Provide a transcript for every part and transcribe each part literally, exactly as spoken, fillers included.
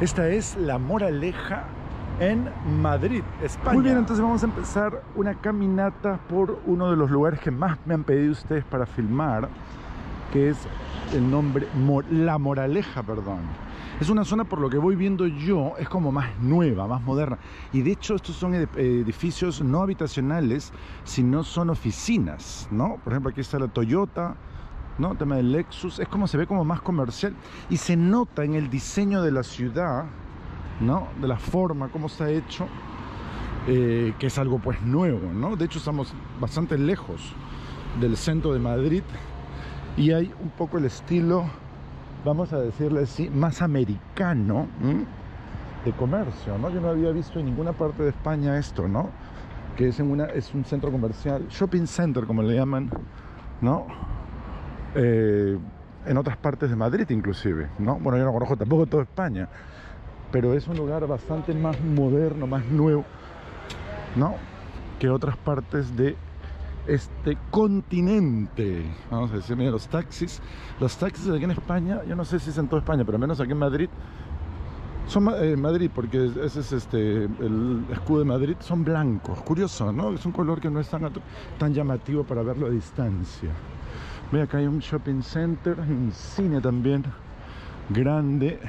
Esta es La Moraleja en Madrid, España. Muy bien, entonces vamos a empezar una caminata por uno de los lugares que más me han pedido ustedes para filmar, que es el nombre La Moraleja, perdón. Es una zona, por lo que voy viendo yo, es como más nueva, más moderna. Y de hecho estos son edificios no habitacionales, sino son oficinas, ¿no? Por ejemplo, aquí está la Toyota, ¿no? El tema del Lexus. Es como se ve como más comercial. Y se nota en el diseño de la ciudad, ¿no? De la forma, cómo se ha hecho, eh, que es algo pues nuevo, ¿no? De hecho estamos bastante lejos del centro de Madrid. Y hay un poco el estilo, vamos a decirle así, más americano, ¿m? de comercio, ¿no? Yo no había visto en ninguna parte de España esto, ¿no? Que es, en una, es un centro comercial, shopping center como le llaman, ¿no? Eh, en otras partes de Madrid inclusive, ¿no? Bueno, yo no conozco tampoco toda España, pero es un lugar bastante más moderno, más nuevo, ¿no? Que otras partes de este continente. Vamos a decir, mira, los taxis los taxis aquí en España, yo no sé si es en toda España, pero al menos aquí en Madrid son eh, Madrid, porque ese es este el escudo de Madrid, son blancos. Curioso, ¿no? Es un color que no es tan, tan llamativo para verlo a distancia. Ve, acá hay un shopping center, un cine también grande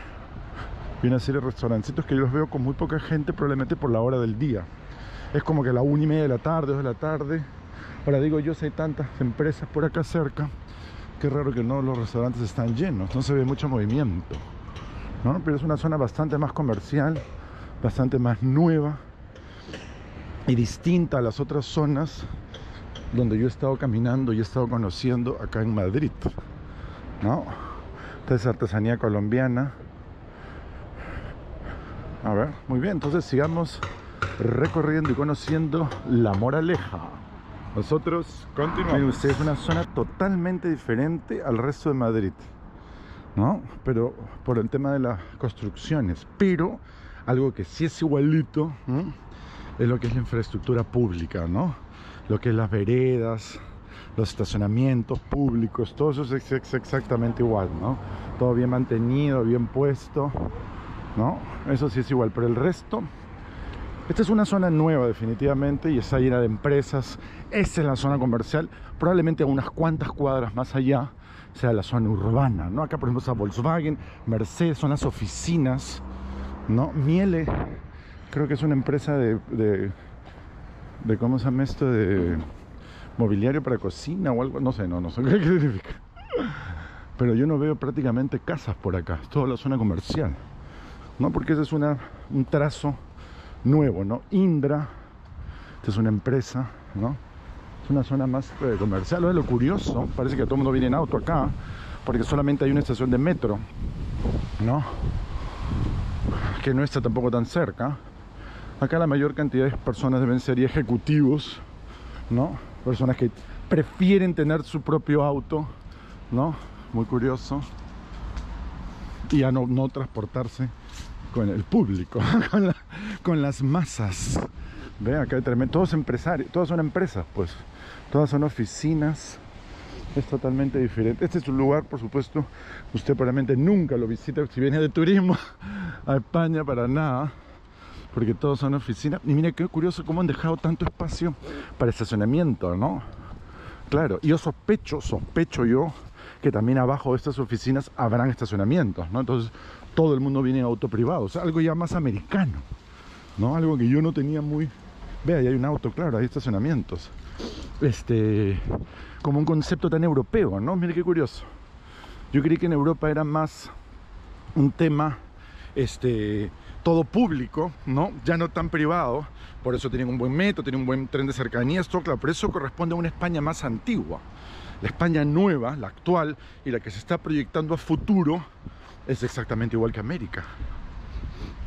y una serie de restaurancitos que yo los veo con muy poca gente, probablemente por la hora del día. Es como que a la una y media de la tarde, dos de la tarde. Ahora digo yo, si hay tantas empresas por acá cerca, qué raro que no los restaurantes están llenos, no se ve mucho movimiento, ¿no? Pero es una zona bastante más comercial, bastante más nueva y distinta a las otras zonas donde yo he estado caminando y he estado conociendo acá en Madrid, ¿no? Esta es artesanía colombiana. A ver, muy bien, entonces sigamos recorriendo y conociendo La Moraleja. Nosotros continuamos. Miren ustedes, una zona totalmente diferente al resto de Madrid, ¿no? Pero por el tema de las construcciones. Pero algo que sí es igualito, ¿no? Es lo que es la infraestructura pública, ¿no? Lo que es las veredas, los estacionamientos públicos, todo eso es exactamente igual, ¿no? Todo bien mantenido, bien puesto, ¿no? Eso sí es igual, pero el resto... Esta es una zona nueva definitivamente y está llena de empresas. Esta es la zona comercial. Probablemente a unas cuantas cuadras más allá sea la zona urbana, ¿no? Acá por ejemplo está Volkswagen, Mercedes, son las oficinas, ¿no? Miele, creo que es una empresa de, de, de ¿cómo se llama esto? De mobiliario para cocina o algo, no sé, no, no sé qué significa. Pero yo no veo prácticamente casas por acá, es toda la zona comercial, ¿no? Porque ese es una, un trazo nuevo, ¿no? Indra, esta es una empresa, ¿no? Es una zona más eh, comercial. Lo, lo curioso, parece que todo el mundo viene en auto acá, porque solamente hay una estación de metro, ¿no? Que no está tampoco tan cerca. Acá la mayor cantidad de personas deben ser ejecutivos, ¿no? Personas que prefieren tener su propio auto, ¿no? Muy curioso. Y a no, no transportarse con el público, con, la, con las masas. Ve, acá hay tremendo, todos empresarios, todas son empresas, pues, todas son oficinas, es totalmente diferente. Este es un lugar, por supuesto, usted probablemente nunca lo visita si viene de turismo a España, para nada, porque todos son oficinas. Y mira qué curioso cómo han dejado tanto espacio para estacionamiento, ¿no? Claro, y yo sospecho, sospecho yo, que también abajo de estas oficinas habrán estacionamientos, ¿no? Entonces todo el mundo viene en auto privado, o sea, algo ya más americano, ¿no? Algo que yo no tenía muy... Vea, ahí hay un auto, claro, hay estacionamientos. Este... Como un concepto tan europeo, ¿no? Mire qué curioso. Yo creí que en Europa era más un tema, este... todo público, ¿no? Ya no tan privado, por eso tienen un buen metro, tienen un buen tren de cercanías, todo claro, pero eso corresponde a una España más antigua. La España nueva, la actual y la que se está proyectando a futuro es exactamente igual que América.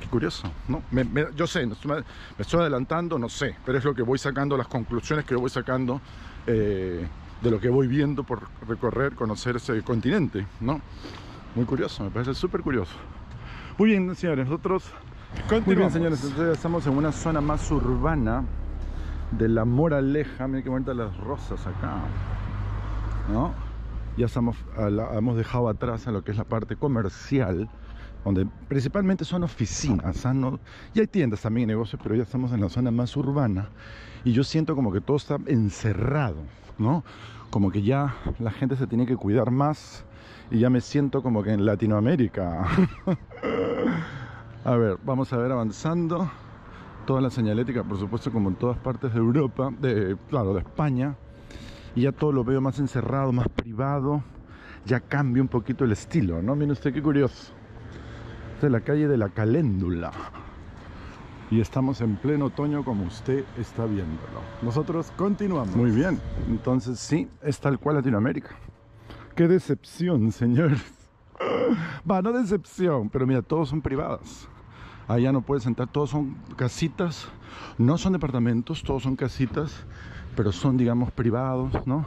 Qué curioso, ¿no? Me, me, yo sé, me, me estoy adelantando, no sé, pero es lo que voy sacando, las conclusiones que yo voy sacando eh, de lo que voy viendo por recorrer, conocer ese continente, ¿no? Muy curioso, me parece súper curioso. Muy bien, señores, nosotros continuamos. Muy bien, señores, entonces estamos en una zona más urbana de La Moraleja. Miren qué bonitas las rosas acá, ¿no? Ya estamos, hemos dejado atrás a lo que es la parte comercial donde principalmente son oficinas, sano, y hay tiendas también, negocios, pero ya estamos en la zona más urbana y yo siento como que todo está encerrado, ¿no? Como que ya la gente se tiene que cuidar más y ya me siento como que en Latinoamérica. A ver, vamos a ver avanzando. Toda la señalética, por supuesto, como en todas partes de Europa, de, claro, de España. Y ya todo lo veo más encerrado, más privado. Ya cambia un poquito el estilo, ¿no? Miren usted qué curioso. Esta es la calle de la Caléndula. Y estamos en pleno otoño como usted está viéndolo. Nosotros continuamos. Muy bien. Entonces sí, es tal cual Latinoamérica. ¡Qué decepción, señores! Va, no decepción, pero mira, todos son privadas. Allá no puedes entrar, todos son casitas. No son departamentos, todos son casitas, pero son, digamos, privados, ¿no?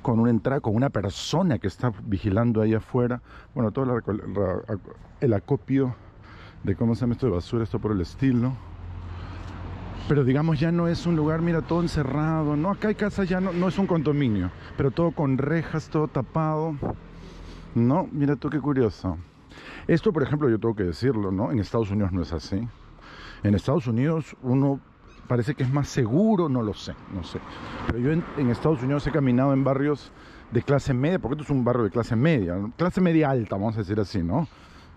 Con una entrada, con una persona que está vigilando ahí afuera. Bueno, todo la, la, el acopio de cómo se llama esto de basura, esto por el estilo. Pero digamos, ya no es un lugar, mira, todo encerrado. No, acá hay casas, ya no, no es un condominio, pero todo con rejas, todo tapado. No, mira tú qué curioso. Esto, por ejemplo, yo tengo que decirlo, ¿no? En Estados Unidos no es así. En Estados Unidos uno... parece que es más seguro, no lo sé, no sé. Pero yo en, en Estados Unidos he caminado en barrios de clase media, porque esto es un barrio de clase media, clase media alta, vamos a decir así, ¿no?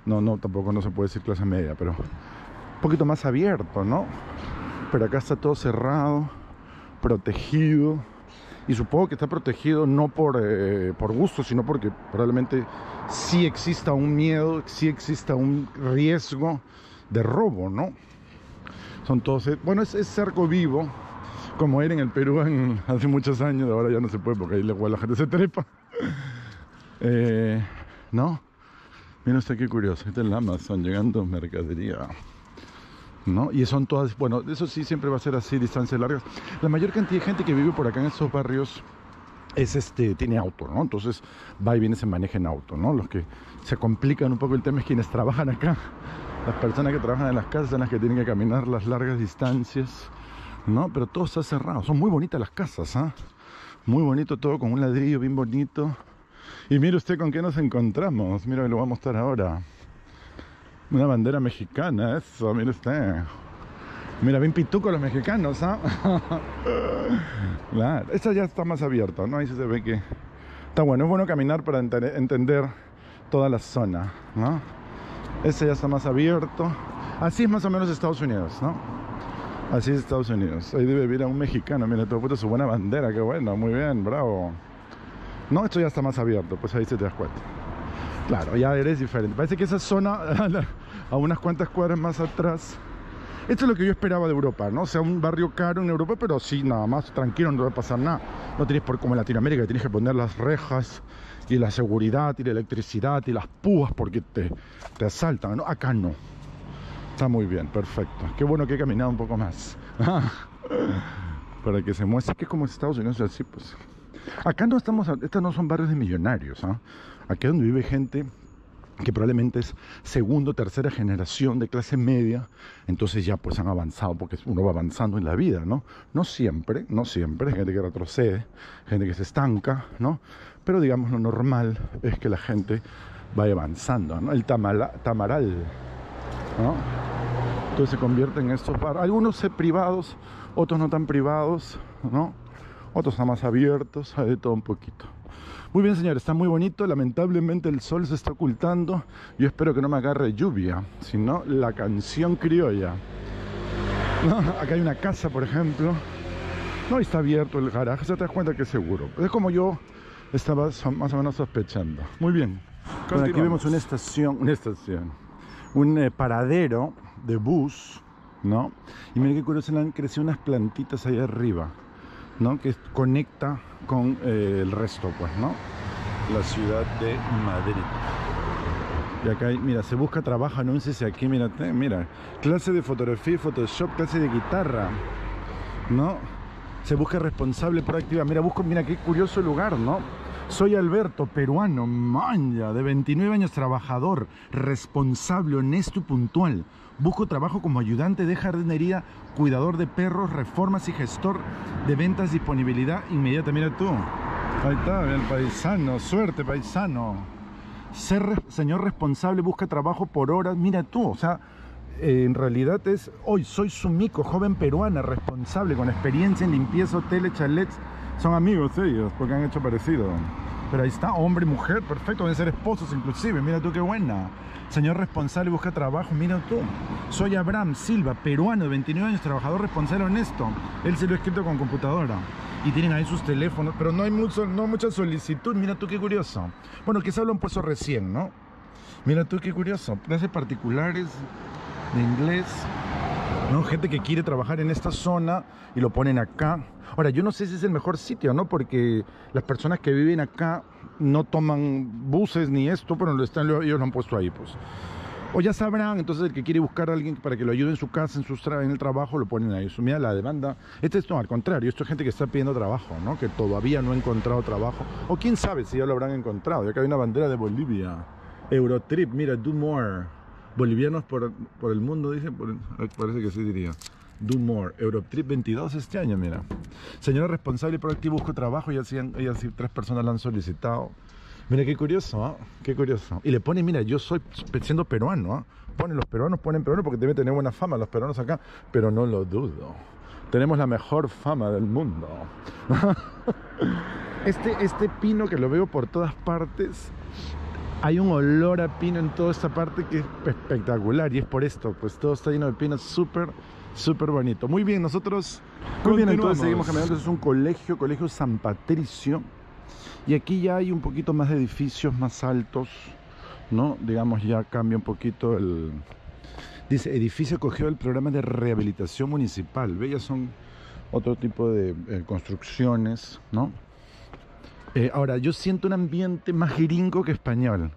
No, no, tampoco no se puede decir clase media, pero un poquito más abierto, ¿no? Pero acá está todo cerrado, protegido. Y supongo que está protegido no por, eh, por gusto, sino porque probablemente sí exista un miedo, sí exista un riesgo de robo, ¿no? Son todos, bueno, es, es cerco vivo, como era en el Perú en, hace muchos años, ahora ya no se puede porque ahí la gente se trepa. Eh, ¿No? Mira usted qué curioso, este es el Amazon, llegando mercadería, ¿no? Y son todas, bueno, eso sí siempre va a ser así, distancias largas. La mayor cantidad de gente que vive por acá en estos barrios es este, tiene auto, ¿no? Entonces va y viene, se maneja en auto, ¿no? Los que se complican un poco el tema es quienes trabajan acá. Las personas que trabajan en las casas son las que tienen que caminar las largas distancias, ¿no? Pero todo está cerrado. Son muy bonitas las casas, ¿ah? ¿eh? Muy bonito todo, con un ladrillo bien bonito. Y mire usted con qué nos encontramos. Mira, lo voy a mostrar ahora. Una bandera mexicana, eso, mire usted. Mira, bien pituco los mexicanos, ¿ah? ¿eh? Claro. Esta ya está más abierta, ¿no? Ahí se ve que... está bueno, es bueno caminar para ent entender toda la zona, ¿no? Este ya está más abierto. Así es más o menos Estados Unidos, ¿no? Así es Estados Unidos. Ahí debe vivir a un mexicano. Mira, todo puesto su buena bandera. Qué bueno, muy bien, bravo. No, esto ya está más abierto. Pues ahí se te das cuenta. Claro, ya eres diferente. Parece que esa zona, a unas cuantas cuadras más atrás. Esto es lo que yo esperaba de Europa, ¿no? O sea, un barrio caro en Europa, pero sí, nada más, tranquilo, no va a pasar nada. No tienes por, como en Latinoamérica, tienes que poner las rejas y la seguridad y la electricidad y las púas porque te, te asaltan, ¿no? Acá no. Está muy bien, perfecto. Qué bueno que he caminado un poco más. Para que se muestre que como Estados Unidos es así, pues. Acá no estamos, estos no son barrios de millonarios, ¿ah? ¿eh? Aquí es donde vive gente que probablemente es segundo, tercera generación de clase media, entonces ya pues han avanzado, porque uno va avanzando en la vida, ¿no? No siempre, no siempre, hay gente que retrocede, gente que se estanca, ¿no? Pero digamos lo normal es que la gente vaya avanzando, ¿no? El tamala, tamaral, ¿no? Entonces se convierten en estos barrios, algunos privados, otros no tan privados, ¿no? Otros están más abiertos, hay de todo un poquito. Muy bien, señores, está muy bonito. Lamentablemente el sol se está ocultando. Yo espero que no me agarre lluvia, sino la canción criolla, ¿no? Acá hay una casa, por ejemplo. No, está abierto el garaje. Se te das cuenta que es seguro. Es como yo estaba más o menos sospechando. Muy bien. Bueno, aquí vemos una estación, una estación, un eh, paradero de bus, ¿no? Y miren qué curioso, han crecido unas plantitas ahí arriba, ¿no? Que conecta con eh, el resto, pues, ¿no? La ciudad de Madrid. Y acá, hay, mira, se busca trabajo, anuncios aquí, mira, mira, clase de fotografía, Photoshop, clase de guitarra, ¿no? Se busca responsable proactiva. Mira, busco, mira qué curioso lugar, ¿no? Soy Alberto, peruano, manja, de veintinueve años, trabajador, responsable, honesto y puntual. Busco trabajo como ayudante de jardinería, cuidador de perros, reformas y gestor de ventas, disponibilidad inmediata. Mira tú, ahí está, el paisano, suerte paisano. ser señor responsable, busca trabajo por horas. Mira tú, o sea, eh, en realidad es, hoy soy Sumiko, joven peruana, responsable, con experiencia en limpieza, hoteles, chalets. Son amigos ellos, porque han hecho parecido. Pero ahí está, hombre, mujer, perfecto, deben ser esposos inclusive. Mira tú qué buena. Señor responsable, busca trabajo, mira tú. Soy Abraham Silva, peruano de veintinueve años, trabajador responsable honesto. Él se lo ha escrito con computadora. Y tienen ahí sus teléfonos, pero no hay mucho, no mucha solicitud. Mira tú qué curioso. Bueno, quizá lo han puesto recién, ¿no? Mira tú qué curioso. Clases particulares de inglés. ¿No? Gente que quiere trabajar en esta zona y lo ponen acá. Ahora, yo no sé si es el mejor sitio, ¿no? Porque las personas que viven acá no toman buses ni esto, pero lo están, ellos lo han puesto ahí, pues. O ya sabrán, entonces el que quiere buscar a alguien para que lo ayude en su casa, en, sus tra en el trabajo, lo ponen ahí. Mira la demanda. Este es no, al contrario, esto es gente que está pidiendo trabajo, ¿no? Que todavía no ha encontrado trabajo. O quién sabe si ya lo habrán encontrado. Ya que hay una bandera de Bolivia. Eurotrip, mira, do more. Bolivianos por, por el mundo, dice, por, parece que sí diría. Do more, Eurotrip veintidós este año, mira. Señora responsable y proactiva, busco trabajo y así, y así tres personas la han solicitado. Mira qué curioso, ¿eh? Qué curioso. Y le ponen, mira, yo soy siendo peruano, ¿eh? Ponen los peruanos, ponen peruanos porque deben tener buena fama los peruanos acá, pero no lo dudo. Tenemos la mejor fama del mundo. Este, este pino que lo veo por todas partes. Hay un olor a pino en toda esta parte que es espectacular y es por esto, pues todo está lleno de pinos, súper, súper bonito. Muy bien, nosotros muy bien, entonces seguimos caminando. Este es un colegio, Colegio San Patricio, y aquí ya hay un poquito más de edificios más altos, ¿no? Digamos, ya cambia un poquito el... Dice, edificio acogido al programa de rehabilitación municipal. Ve, ya son otro tipo de eh, construcciones, ¿no? Eh, ahora, yo siento un ambiente más gringo que español.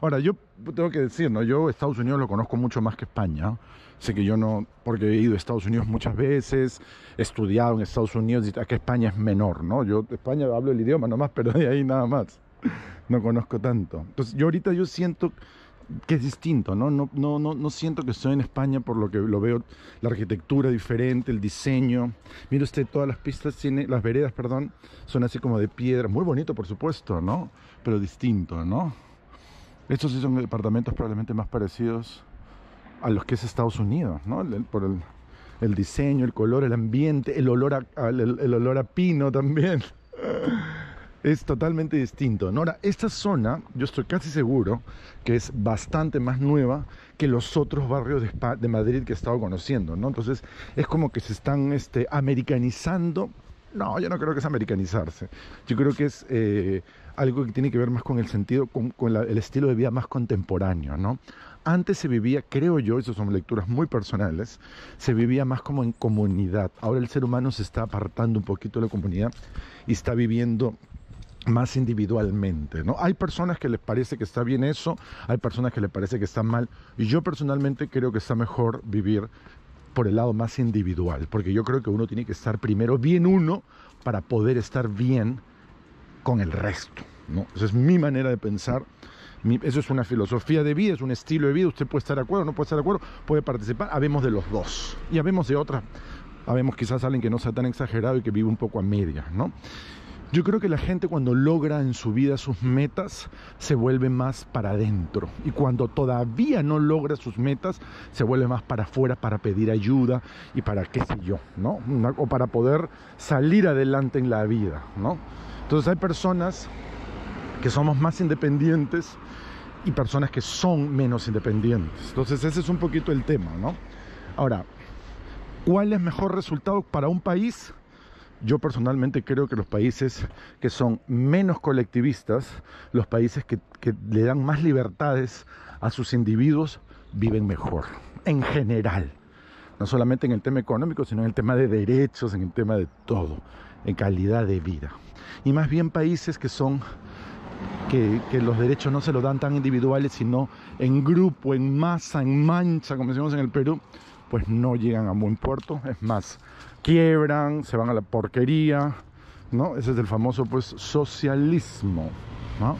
Ahora, yo tengo que decir, ¿no? Yo Estados Unidos lo conozco mucho más que España. Sé que yo no, porque he ido a Estados Unidos muchas veces, he estudiado en Estados Unidos, y acá España es menor, ¿no? Yo de España hablo el idioma nomás, pero de ahí nada más. No conozco tanto. Entonces, yo ahorita yo siento que es distinto, ¿no? No, no, no, no siento que estoy en España por lo que lo veo, la arquitectura diferente, el diseño. Mire usted, todas las pistas, tiene, las veredas, perdón, son así como de piedra. Muy bonito, por supuesto, ¿no? Pero distinto, ¿no? Estos sí son departamentos probablemente más parecidos a los que es Estados Unidos, ¿no? Por el, el diseño, el color, el ambiente, el olor a, el, el olor a pino también. Es totalmente distinto. Ahora, esta zona, yo estoy casi seguro que es bastante más nueva que los otros barrios de, Spa, de Madrid que he estado conociendo, ¿no? Entonces, es como que se están este, americanizando. No, yo no creo que es americanizarse. Yo creo que es eh, algo que tiene que ver más con el sentido, con, con la, el estilo de vida más contemporáneo, ¿no? Antes se vivía, creo yo, y eso son lecturas muy personales, se vivía más como en comunidad. Ahora el ser humano se está apartando un poquito de la comunidad y está viviendo más individualmente, ¿no? Hay personas que les parece que está bien eso, hay personas que les parece que está mal, y yo personalmente creo que está mejor vivir por el lado más individual, porque yo creo que uno tiene que estar primero bien uno para poder estar bien con el resto, ¿no? Esa es mi manera de pensar, mi, eso es una filosofía de vida, es un estilo de vida, usted puede estar de acuerdo, no puede estar de acuerdo, puede participar, habemos de los dos, y habemos de otra, habemos quizás alguien que no sea tan exagerado y que vive un poco a medias, ¿no? Yo creo que la gente cuando logra en su vida sus metas, se vuelve más para adentro. Y cuando todavía no logra sus metas, se vuelve más para afuera, para pedir ayuda y para qué sé yo, ¿no? Una, o para poder salir adelante en la vida, ¿no? Entonces hay personas que somos más independientes y personas que son menos independientes. Entonces ese es un poquito el tema, ¿no? Ahora, ¿cuál es mejor resultado para un país? Yo personalmente creo que los países que son menos colectivistas, los países que, que le dan más libertades a sus individuos, viven mejor, en general. No solamente en el tema económico, sino en el tema de derechos, en el tema de todo, en calidad de vida. Y más bien países que son, que, que los derechos no se los dan tan individuales, sino en grupo, en masa, en mancha, como decimos en el Perú, pues no llegan a buen puerto, es más, quiebran, se van a la porquería, ¿no? Ese es el famoso, pues, socialismo, ¿no?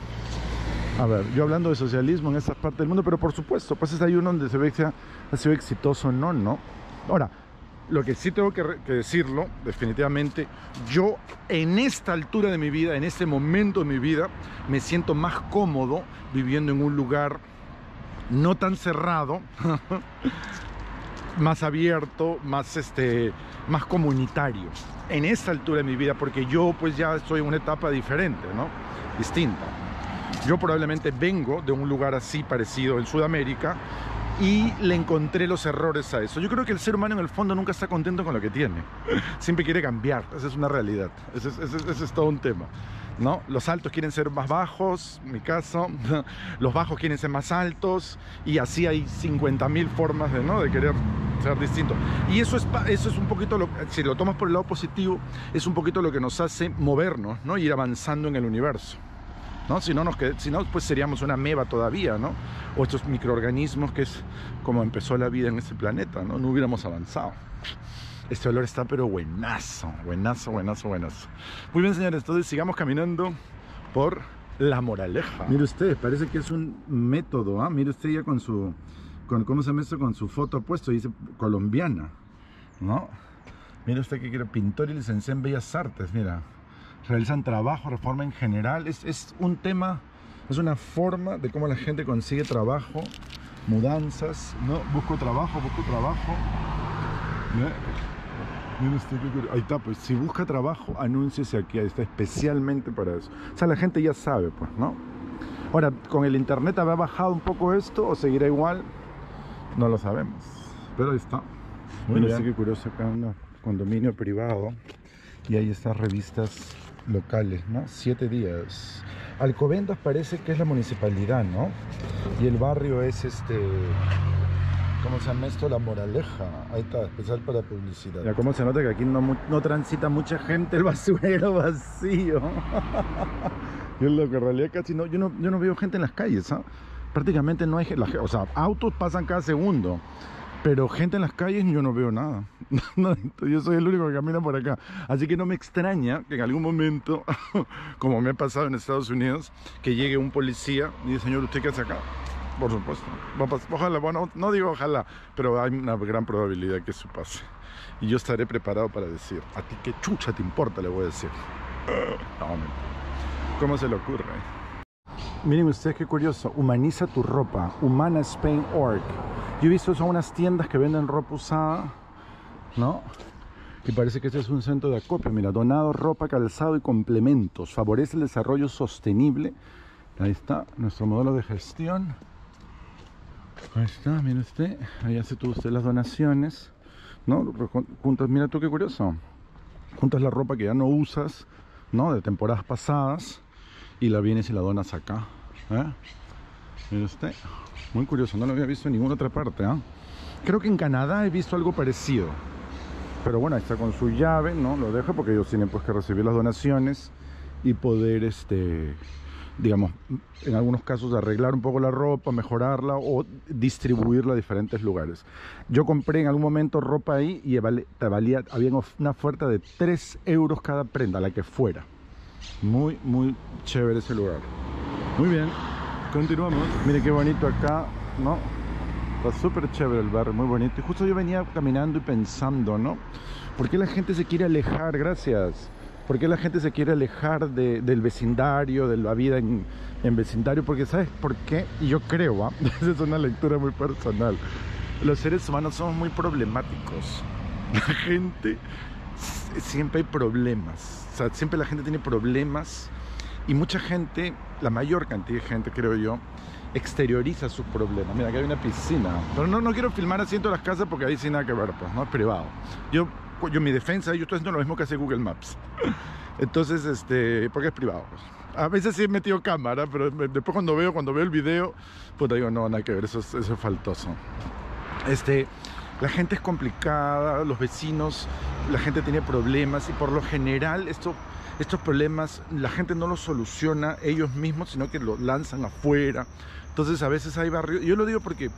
A ver, yo hablando de socialismo en esta parte del mundo, pero por supuesto, pues es ahí uno donde se ve si ha sido exitoso o no, ¿no? Ahora, Lo que sí tengo que, que decirlo, definitivamente, yo en esta altura de mi vida, en este momento de mi vida, me siento más cómodo viviendo en un lugar no tan cerrado, más abierto, más, este, más comunitario. En esta altura de mi vida, porque yo pues ya estoy en una etapa diferente, ¿no? Distinta. Yo probablemente vengo de un lugar así parecido en Sudamérica, y le encontré los errores a eso. Yo creo que el ser humano en el fondo nunca está contento con lo que tiene. Siempre quiere cambiar. Esa es una realidad. Ese es, ese es, ese es todo un tema, ¿no? Los altos quieren ser más bajos, en mi caso. Los bajos quieren ser más altos. Y así hay cincuenta mil formas de, ¿no? de querer ser distinto. Y eso es, eso es un poquito, lo, si lo tomas por el lado positivo, es un poquito lo que nos hace movernos, ¿no? Y ir avanzando en el universo, ¿no? Si no, nos qued... si no, pues seríamos una ameba todavía, ¿no? O estos microorganismos, que es como empezó la vida en este planeta, ¿no? No hubiéramos avanzado. Este olor está pero buenazo, buenazo, buenazo, buenazo. Muy bien, señores, entonces sigamos caminando por La Moraleja. Mire usted, parece que es un método, ¿ah? ¿eh? Mire usted ya con su... Con, ¿Cómo se llama esto? Con su foto puesto, dice colombiana, ¿no? Mire usted que quiere pintor y licenciado en Bellas Artes, mira. Realizan trabajo, reforma en general. Es, es un tema, es una forma de cómo la gente consigue trabajo, mudanzas, ¿no? Busco trabajo, busco trabajo. Mira usted qué... Ahí está, pues si busca trabajo, anúnciese aquí, ahí está especialmente para eso. O sea, la gente ya sabe, pues, ¿no? Ahora, ¿con el internet habrá bajado un poco esto o seguirá igual? No lo sabemos. Pero ahí está. Mira usted qué curioso, acá en un condominio privado. Y hay estas revistas locales, ¿no? Siete días. Alcobendas parece que es la municipalidad, ¿no? Y el barrio es este... ¿Cómo se llama esto? La Moraleja. Ahí está, especial para publicidad. Ya, ¿cómo se nota que aquí no, no transita mucha gente? El basurero vacío. Yo en la realidad casi no yo, no... yo no veo gente en las calles, ¿ah? ¿eh? Prácticamente no hay gente. O sea, autos pasan cada segundo. Pero gente en las calles yo no veo nada. No, no, yo soy el único que camina por acá. Así que no me extraña que en algún momento, como me ha pasado en Estados Unidos, que llegue un policía y dice, señor, ¿usted qué hace acá? Por supuesto. Ojalá, bueno, no digo ojalá, pero hay una gran probabilidad que eso pase. Y yo estaré preparado para decir, ¿a ti qué chucha te importa? Le voy a decir. No, ¿cómo se le ocurre? Miren ustedes qué curioso. Humaniza tu ropa. humana spain punto org. Yo he visto son unas tiendas que venden ropa usada, ¿no? Y parece que este es un centro de acopio. Mira, donado, ropa, calzado y complementos. Favorece el desarrollo sostenible. Ahí está, nuestro modelo de gestión. Ahí está, mira usted. Ahí hace tú usted las donaciones, ¿no? Juntas, mira tú qué curioso. Juntas la ropa que ya no usas, ¿no? De temporadas pasadas. Y la vienes y la donas acá, ¿eh? Mira usted. Muy curioso, no lo había visto en ninguna otra parte, ¿eh? Creo que en Canadá he visto algo parecido. Pero bueno, ahí está con su llave, ¿no? Lo deja porque ellos tienen pues que recibir las donaciones y poder, este, digamos, en algunos casos arreglar un poco la ropa, mejorarla o distribuirla a diferentes lugares. Yo compré en algún momento ropa ahí y valía, había una oferta de tres euros cada prenda, la que fuera. Muy, muy chévere ese lugar. Muy bien. Continuamos. Mire qué bonito acá, ¿no? Está súper chévere el barrio, muy bonito. Y justo yo venía caminando y pensando, ¿no? ¿Por qué la gente se quiere alejar? Gracias. ¿Por qué la gente se quiere alejar de, del vecindario, de la vida en, en vecindario? Porque, ¿sabes por qué? Y yo creo, ¿ah? ¿eh? Esa es una lectura muy personal. Los seres humanos somos muy problemáticos. La gente... Siempre hay problemas. O sea, siempre la gente tiene problemas. Y mucha gente, la mayor cantidad de gente, creo yo, exterioriza sus problemas. Mira, acá hay una piscina. Pero no, no quiero filmar así en todas las casas porque ahí sin nada que ver, pues, ¿no? Es privado. Yo, yo, mi defensa, yo estoy haciendo lo mismo que hace Google Maps. Entonces, este, porque es privado. A veces sí he metido cámara, pero después cuando veo, cuando veo el video, pues digo, no, nada que ver, eso es, eso es faltoso. Este... La gente es complicada, los vecinos, la gente tiene problemas y por lo general esto, estos problemas la gente no los soluciona ellos mismos, sino que los lanzan afuera. Entonces a veces hay barrios, yo lo digo porque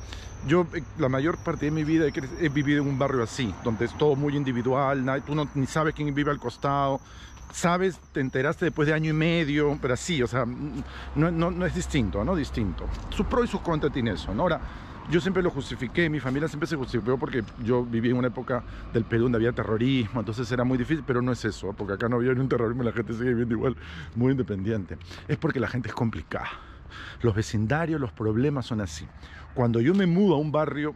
yo la mayor parte de mi vida he, he vivido en un barrio así, donde es todo muy individual, nadie, tú no, ni sabes quién vive al costado, sabes, te enteraste después de año y medio, pero así, o sea, no, no, no es distinto, ¿no? Distinto. Sus pros y sus contras tiene eso, ¿no? Ahora, yo siempre lo justifiqué, mi familia siempre se justificó porque yo viví en una época del Perú donde había terrorismo, entonces era muy difícil, pero no es eso, porque acá no había ni un terrorismo, la gente sigue viviendo igual, muy independiente. Es porque la gente es complicada. Los vecindarios, los problemas son así. Cuando yo me mudo a un barrio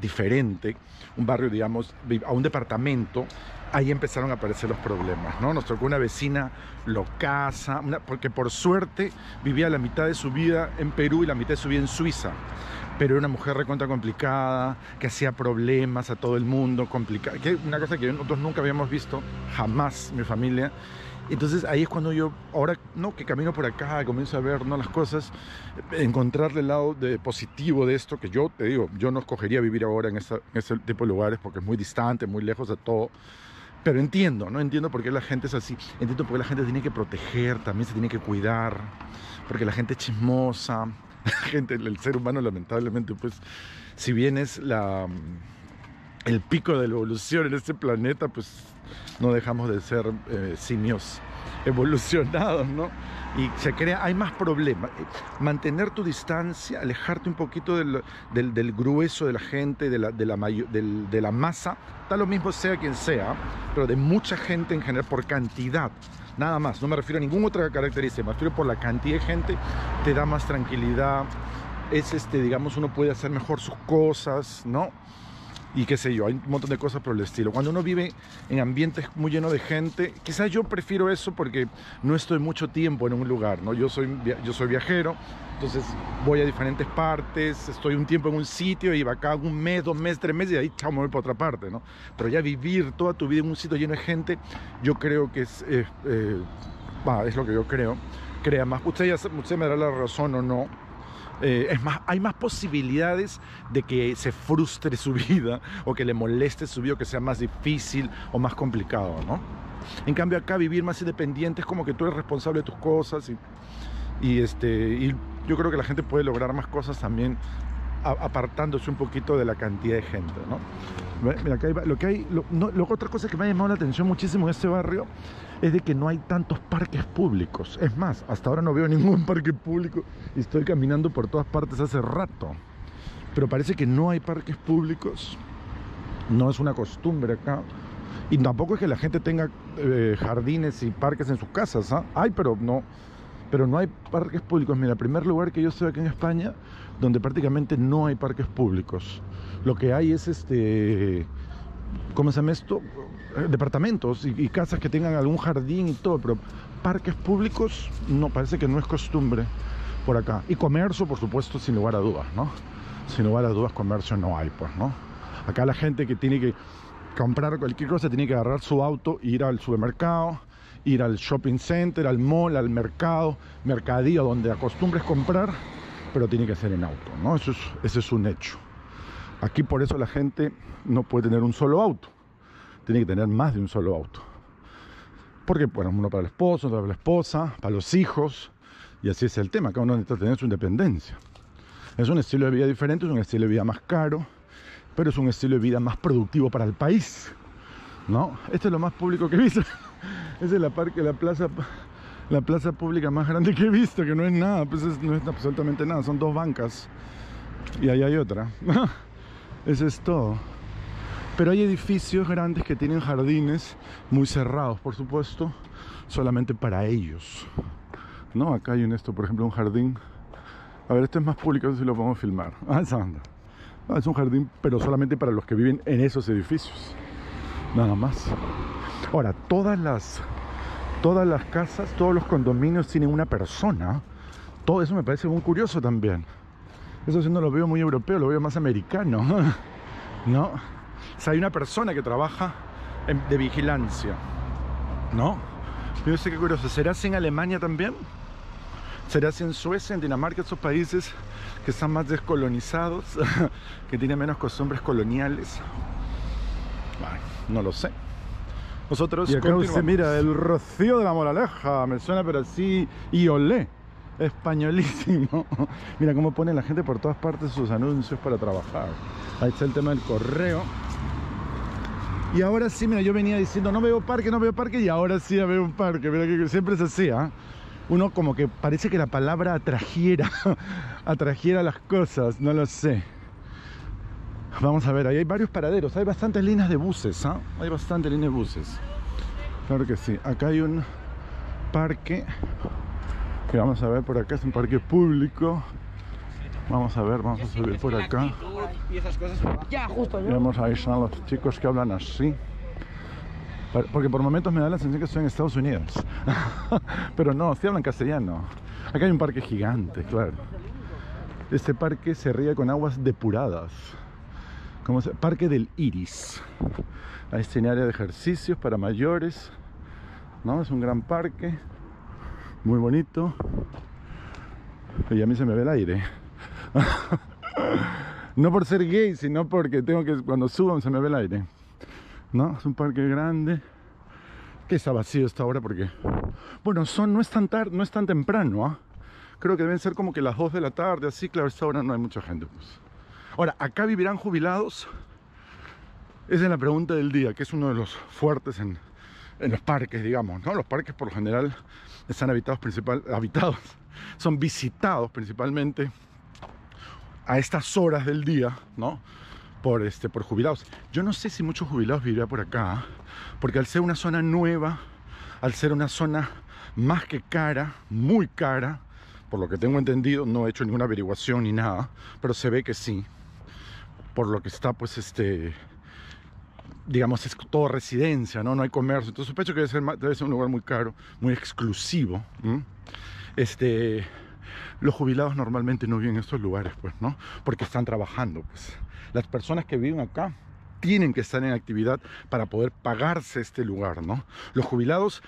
diferente, un barrio, digamos, a un departamento, ahí empezaron a aparecer los problemas, ¿no? Nos tocó una vecina locaza, una, porque por suerte vivía la mitad de su vida en Perú y la mitad de su vida en Suiza, pero era una mujer recontra complicada, que hacía problemas a todo el mundo, complicada, que una cosa que nosotros nunca habíamos visto, jamás, mi familia. Entonces ahí es cuando yo, ahora no, que camino por acá, comienzo a ver, ¿no?, las cosas, encontrarle el lado de positivo de esto, que yo te digo, yo no escogería vivir ahora en, esa, en ese tipo de lugares porque es muy distante, muy lejos de todo. Pero entiendo, ¿no? Entiendo por qué la gente es así. Entiendo por qué la gente tiene que proteger, también se tiene que cuidar, porque la gente es chismosa. La gente, el ser humano, lamentablemente, pues, si bien es la, el pico de la evolución en este planeta, pues, no dejamos de ser eh, simios evolucionados, ¿no? Y se crea, hay más problemas. Mantener tu distancia, alejarte un poquito del, del, del grueso de la gente, de la, de, la mayo, del, de la masa, da lo mismo sea quien sea, pero de mucha gente en general, por cantidad, nada más. No me refiero a ninguna otra característica, me refiero por la cantidad de gente, te da más tranquilidad, es este, digamos, uno puede hacer mejor sus cosas, ¿no? Y qué sé yo, hay un montón de cosas por el estilo. Cuando uno vive en ambientes muy llenos de gente, quizás yo prefiero eso porque no estoy mucho tiempo en un lugar, ¿no? Yo soy, yo soy viajero, entonces voy a diferentes partes, estoy un tiempo en un sitio y va acá un mes, dos meses, tres meses y ahí chao, me voy para otra parte, ¿no? Pero ya vivir toda tu vida en un sitio lleno de gente, yo creo que es, eh, eh, bah, es lo que yo creo, crea más. Usted, ya, usted me dará la razón o no. Eh, es más, hay más posibilidades de que se frustre su vida o que le moleste su vida o que sea más difícil o más complicado, ¿no? En cambio acá vivir más independiente es como que tú eres responsable de tus cosas y, y, este, y yo creo que la gente puede lograr más cosas también a, apartándose un poquito de la cantidad de gente, ¿no? Mira, acá hay, lo que hay, lo, no, lo, otra cosa que me ha llamado la atención muchísimo en este barrio es de que no hay tantos parques públicos. Es más, hasta ahora no veo ningún parque público y estoy caminando por todas partes hace rato. Pero parece que no hay parques públicos, no es una costumbre acá. Y tampoco es que la gente tenga eh, jardines y parques en sus casas, ¿eh? Ay, pero no, pero no hay parques públicos. Mira, el primer lugar que yo estoy aquí en España donde prácticamente no hay parques públicos. Lo que hay es este... ¿cómo se llama esto? Departamentos y, y casas que tengan algún jardín y todo, pero parques públicos no, parece que no es costumbre por acá. Y comercio, por supuesto, sin lugar a dudas, ¿no? Sin lugar a dudas, comercio no hay, pues, ¿no? Acá la gente que tiene que comprar cualquier cosa tiene que agarrar su auto, ir al supermercado, ir al shopping center, al mall, al mercado, mercadillo, donde acostumbres comprar, pero tiene que ser en auto, ¿no? Eso es, eso es un hecho. Aquí por eso la gente no puede tener un solo auto, tiene que tener más de un solo auto. Porque, bueno, uno para el esposo, otro para la esposa, para los hijos, y así es el tema, cada uno necesita tener su independencia. Es un estilo de vida diferente, es un estilo de vida más caro, pero es un estilo de vida más productivo para el país, ¿no? Esto es lo más público que he visto. Esa es la, parque, la, plaza, la plaza pública más grande que he visto, que no es nada, pues es, no es absolutamente nada, son dos bancas y ahí hay otra. Eso es todo. Pero hay edificios grandes que tienen jardines muy cerrados, por supuesto, solamente para ellos, ¿no? Acá hay en esto, por ejemplo, un jardín. A ver, esto es más público, no sé si lo podemos filmar. Ah, esa onda. Ah, es un jardín, pero solamente para los que viven en esos edificios. Nada más. Ahora, todas las, todas las casas, todos los condominios tienen una persona. Todo eso me parece muy curioso también. Eso sí no lo veo muy europeo, lo veo más americano, ¿no? O sea, hay una persona que trabaja en, de vigilancia, ¿no? Yo sé, qué curioso. ¿Será así en Alemania también? ¿Será así en Suecia, en Dinamarca, esos países que están más descolonizados, que tienen menos costumbres coloniales? Bueno, no lo sé. Nosotros y acá usted mira, el rocío de la Moraleja, me suena pero así, y olé. Españolísimo. Mira cómo pone la gente por todas partes sus anuncios para trabajar. Ahí está el tema del correo. Y ahora sí, mira, yo venía diciendo no veo parque, no veo parque, y ahora sí ya veo un parque. Mira que siempre es así, ¿eh? uno como que parece que la palabra atrajera, atrajera las cosas, no lo sé. Vamos a ver, ahí hay varios paraderos, hay bastantes líneas de buses, ¿eh? Hay bastantes líneas de buses. Claro que sí, acá hay un parque, que vamos a ver por acá, es un parque público. Vamos a ver, vamos a subir por acá. Ya, justo. Vemos, ahí están los chicos que hablan así. Porque por momentos me da la sensación que estoy en Estados Unidos. Pero no, sí hablan castellano. Acá hay un parque gigante, claro. Este parque se riega con aguas depuradas. ¿Cómo se llama? Parque del Iris. Ahí está un área de ejercicios para mayores, ¿no? Es un gran parque, muy bonito. Y a mí se me ve el aire. No por ser gay, sino porque tengo que, cuando suban se me ve el aire, ¿no? Es un parque grande que está vacío hasta ahora porque, bueno, son, no es tan tarde, no es tan temprano, ¿ah? ¿eh? Creo que deben ser como que las dos de la tarde, así, claro, hasta ahora no hay mucha gente, pues. Ahora, ¿acá vivirán jubilados? Esa es la pregunta del día, que es uno de los fuertes en, en los parques, digamos, ¿no? Los parques por lo general están habitados, principal, habitados, son visitados principalmente a estas horas del día, ¿no? Por, este, por jubilados. Yo no sé si muchos jubilados vivirán por acá, porque al ser una zona nueva, al ser una zona más que cara, muy cara, por lo que tengo entendido, no he hecho ninguna averiguación ni nada, pero se ve que sí. Por lo que está, pues, este... digamos, es todo residencia, ¿no? No hay comercio. Entonces sospecho que debe ser, debe ser un lugar muy caro, muy exclusivo. ¿Mm? Este, los jubilados normalmente no viven en estos lugares, pues, ¿no? Porque están trabajando, pues. Las personas que viven acá tienen que estar en actividad para poder pagarse este lugar, ¿no? Los jubilados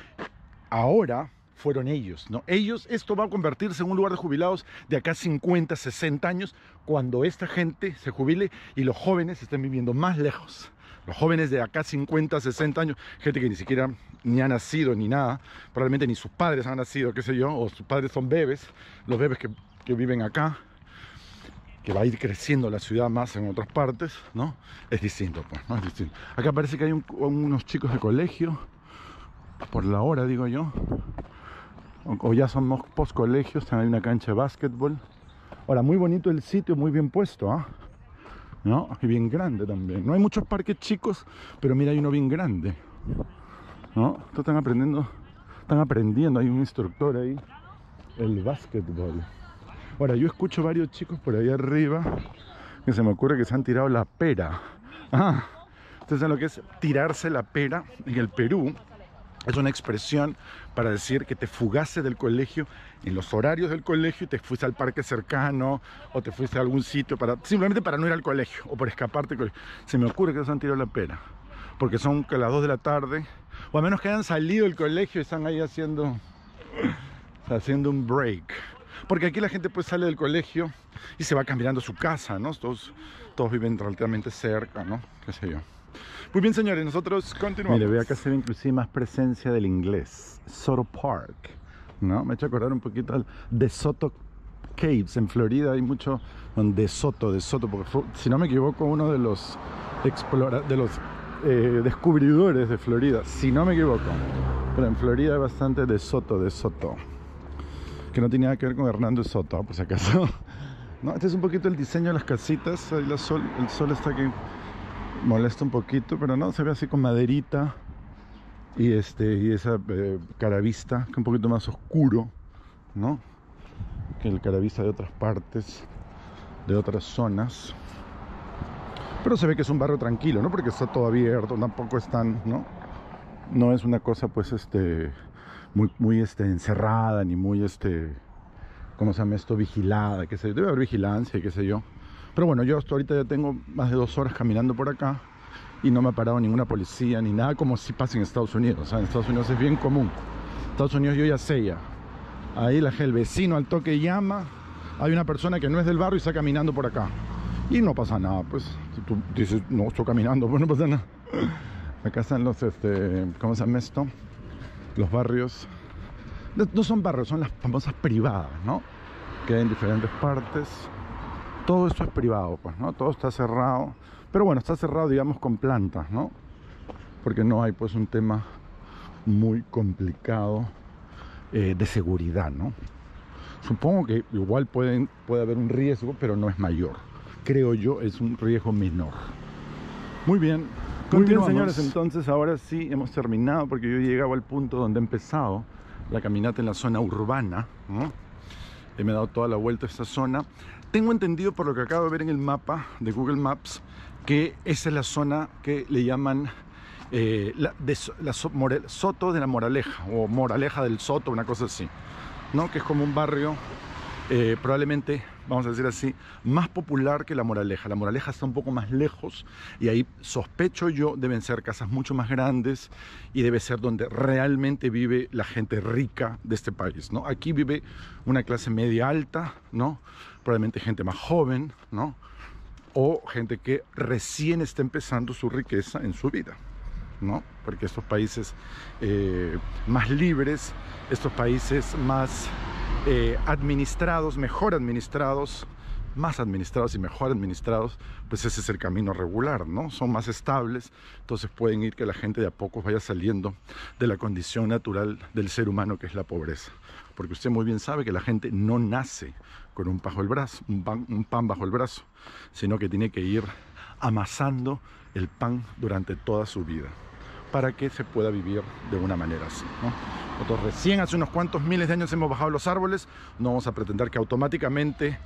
ahora fueron ellos, ¿no? Ellos, esto va a convertirse en un lugar de jubilados de acá cincuenta, sesenta años, cuando esta gente se jubile y los jóvenes estén viviendo más lejos. Los jóvenes de acá cincuenta, sesenta años, gente que ni siquiera ni ha nacido ni nada, probablemente ni sus padres han nacido, qué sé yo, o sus padres son bebés, los bebés que, que viven acá, que va a ir creciendo la ciudad más en otras partes, ¿no? Es distinto, pues, ¿no? Es distinto. Acá parece que hay un, unos chicos de colegio, por la hora digo yo, o, o ya son post-colegios, hay una cancha de básquetbol. Ahora, muy bonito el sitio, muy bien puesto, ¿ah? ¿eh? ¿No? Y bien grande también. No hay muchos parques chicos, pero mira, hay uno bien grande, ¿no? Entonces están aprendiendo, están aprendiendo, hay un instructor ahí, el básquetbol. Ahora, yo escucho varios chicos por ahí arriba que se me ocurre que se han tirado la pera. Ah, ustedes saben lo que es tirarse la pera en el Perú. Es una expresión para decir que te fugaste del colegio en los horarios del colegio y te fuiste al parque cercano o te fuiste a algún sitio para simplemente para no ir al colegio o por escaparte del colegio. Se me ocurre que se han tirado la pera porque son que a las dos de la tarde, o a menos que hayan salido del colegio y están ahí haciendo, haciendo un break. Porque aquí la gente pues sale del colegio y se va caminando a su casa, ¿no? Todos, todos viven relativamente cerca, ¿no? Qué sé yo. Muy bien, señores, nosotros continuamos. Mire, veo acá se ve inclusive más presencia del inglés. Soto Park, ¿no? Me he hecho acordar un poquito de Soto Caves. En Florida hay mucho de Soto, de Soto, porque fue, si no me equivoco, uno de los, explora, de los eh, descubridores de Florida, si no me equivoco. Pero en Florida hay bastante de Soto, de Soto. Que no tiene nada que ver con Hernando Soto, por si acaso. No, este es un poquito el diseño de las casitas. Ahí la sol, el sol está aquí. Molesta un poquito, pero no, se ve así con maderita y este y esa eh, caravista, que es un poquito más oscuro, ¿no? Que el caravista de otras partes, de otras zonas. Pero se ve que es un barrio tranquilo, ¿no? Porque está todo abierto, tampoco están, ¿no? No es una cosa pues este muy, muy este, encerrada, ni muy este, ¿cómo se llama esto? Vigilada, qué sé yo. Debe haber vigilancia, qué sé yo. Pero bueno, yo hasta ahorita ya tengo más de dos horas caminando por acá y no me ha parado ninguna policía ni nada, como si pasa en Estados Unidos. O sea, en Estados Unidos es bien común. Estados Unidos yo ya sé ya. Ahí la, el vecino al toque llama, hay una persona que no es del barrio y está caminando por acá. Y no pasa nada, pues. Tú dices, no, estoy caminando, pues no pasa nada. Acá están los, este, ¿cómo se llama esto? Los barrios. No son barrios, son las famosas privadas, ¿no? Que hay en diferentes partes. Todo esto es privado, pues, ¿no? Todo está cerrado, pero bueno, está cerrado, digamos, con plantas, ¿no? Porque no hay, pues, un tema muy complicado eh, de seguridad, ¿no? Supongo que igual pueden, puede haber un riesgo, pero no es mayor. Creo yo, es un riesgo menor. Muy bien. Muy bien, señores, entonces ahora sí hemos terminado, porque yo he llegado al punto donde he empezado la caminata en la zona urbana, ¿no? Me he dado toda la vuelta a esta zona. Tengo entendido por lo que acabo de ver en el mapa de Google Maps que esa es la zona que le llaman eh, la, de, la so, More, Soto de la Moraleja, o Moraleja del Soto, una cosa así, ¿no? Que es como un barrio eh, probablemente, vamos a decir así, más popular que La Moraleja. La Moraleja está un poco más lejos y ahí, sospecho yo, deben ser casas mucho más grandes y debe ser donde realmente vive la gente rica de este país, ¿no? Aquí vive una clase media alta, ¿no? Probablemente gente más joven, ¿no? O gente que recién está empezando su riqueza en su vida, ¿no? Porque estos países eh, más libres, estos países más... Eh, administrados, mejor administrados, más administrados y mejor administrados, pues ese es el camino regular, ¿no? Son más estables, entonces pueden ir que la gente de a poco vaya saliendo de la condición natural del ser humano, que es la pobreza. Porque usted muy bien sabe que la gente no nace con un, bajo el brazo, un, pan, un pan bajo el brazo, sino que tiene que ir amasando el pan durante toda su vida, para que se pueda vivir de una manera así, ¿no? Nosotros recién hace unos cuantos miles de años hemos bajado los árboles, no vamos a pretender que automáticamente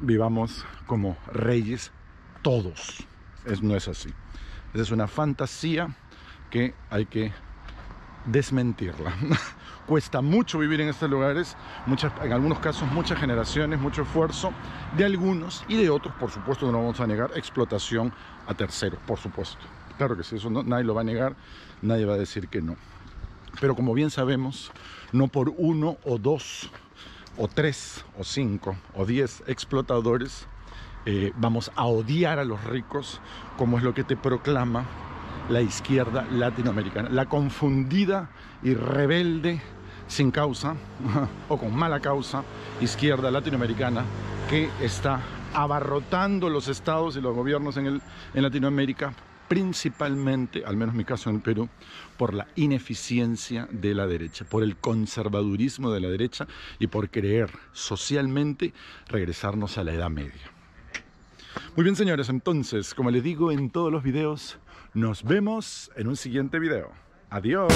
vivamos como reyes todos. Es, no es así. Esa es una fantasía que hay que desmentirla. Cuesta mucho vivir en estos lugares, muchas, en algunos casos muchas generaciones, mucho esfuerzo de algunos y de otros, por supuesto, no vamos a negar, explotación a terceros, por supuesto. Claro que sí, eso no, nadie lo va a negar, nadie va a decir que no. Pero como bien sabemos, no por uno o dos o tres o cinco o diez explotadores eh, vamos a odiar a los ricos, como es lo que te proclama la izquierda latinoamericana, la confundida y rebelde sin causa o con mala causa izquierda latinoamericana que está abarrotando los estados y los gobiernos en, el, en Latinoamérica, principalmente, al menos mi caso en el Perú, por la ineficiencia de la derecha, por el conservadurismo de la derecha y por querer socialmente regresarnos a la Edad Media. Muy bien, señores, entonces, como les digo en todos los videos, nos vemos en un siguiente video. Adiós.